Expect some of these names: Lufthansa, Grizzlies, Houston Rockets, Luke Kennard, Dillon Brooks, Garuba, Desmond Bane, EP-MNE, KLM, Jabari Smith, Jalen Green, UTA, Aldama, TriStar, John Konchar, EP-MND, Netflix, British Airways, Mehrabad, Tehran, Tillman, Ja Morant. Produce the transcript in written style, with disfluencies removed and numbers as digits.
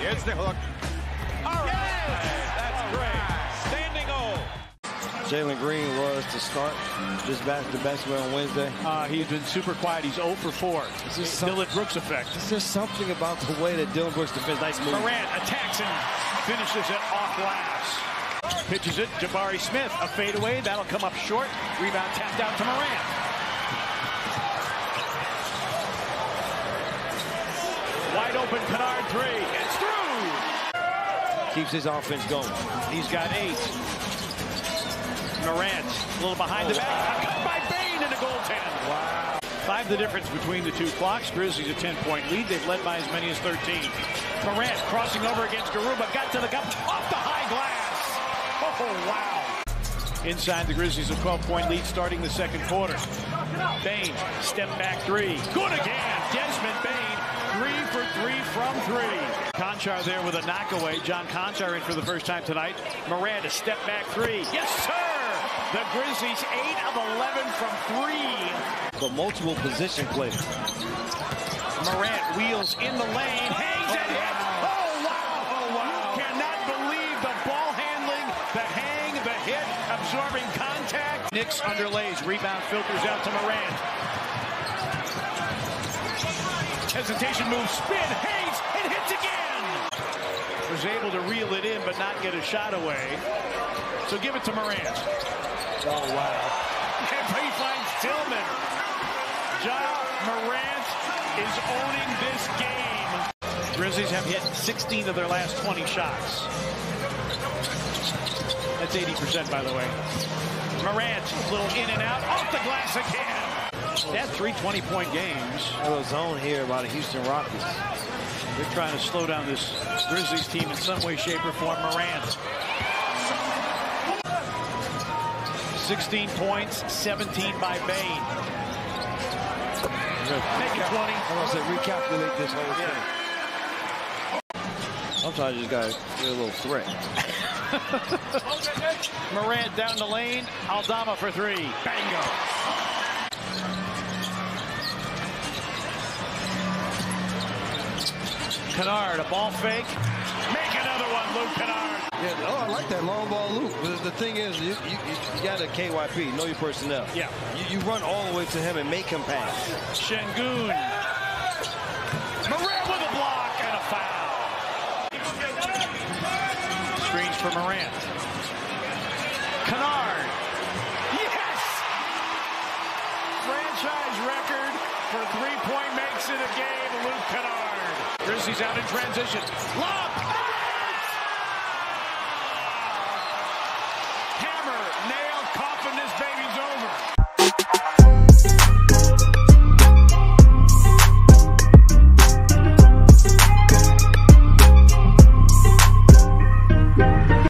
Here's the hook. All right. Yes! That's great. Standing old. Jalen Green was to start just back-to-back on Wednesday. He's been super quiet. He's 0 for 4. This is Dillon Brooks effect. Is there something about the way that Dillon Brooks defends? Nice move. Morant attacks and finishes it off glass. Pitches it. Jabari Smith. A fadeaway. That'll come up short. Rebound tapped out to Morant. Wide open, Kennard three. It's through. Keeps his offense going. He's got 8. Morant, a little behind the back. Cut by Bane in the goaltend. Wow. 5 the difference between the two clocks. Grizzlies a 10-point lead. They've led by as many as 13. Morant crossing over against Garuba. Got to the cup. Off the high glass. Oh, wow. Inside the Grizzlies a 12-point lead starting the second quarter. Bane, step back 3. Good again. Desmond Bane. 3 for 3 from 3. Konchar there with a knockaway. John Konchar in for the first time tonight. Morant a step back 3. Yes, sir! The Grizzlies 8 of 11 from 3. But multiple position plays. Morant wheels in the lane, hangs and hits. Oh, wow! Oh, wow! You cannot believe the ball handling, the hang, the hit, absorbing contact. Knicks underlays. Rebound filters out to Morant. Hesitation move, spin, hangs, and hits again. Was able to reel it in, but not get a shot away. So give it to Morant. Oh, wow. And he finds Tillman. Ja Morant is owning this game. Grizzlies have hit 16 of their last 20 shots. That's 80%, by the way. Morant, little in and out, off the glass again. That's 3 20-point games. It was on here by the Houston Rockets. They're trying to slow down this Grizzlies team in some way, shape, or form. Morant. 16 points, 17 by Bane. Make it 20. I want to recalculate this whole thing. Sometimes you just got to do a little threat. Morant down the lane. Aldama for 3. Bango. Kennard, a ball fake. Make another one, Luke Kennard. Yeah, oh, I like that long ball, Luke. But the thing is, you got a KYP, know your personnel. Yeah. You run all the way to him and make him pass. Shengun. Morant with a block and a foul. Screens for Morant. Kennard. Yes! Franchise record for three-point makes it a game, Luke Kennard. Grizzlies out in transition. Lock! Hammer, nail, coffin, this baby's over.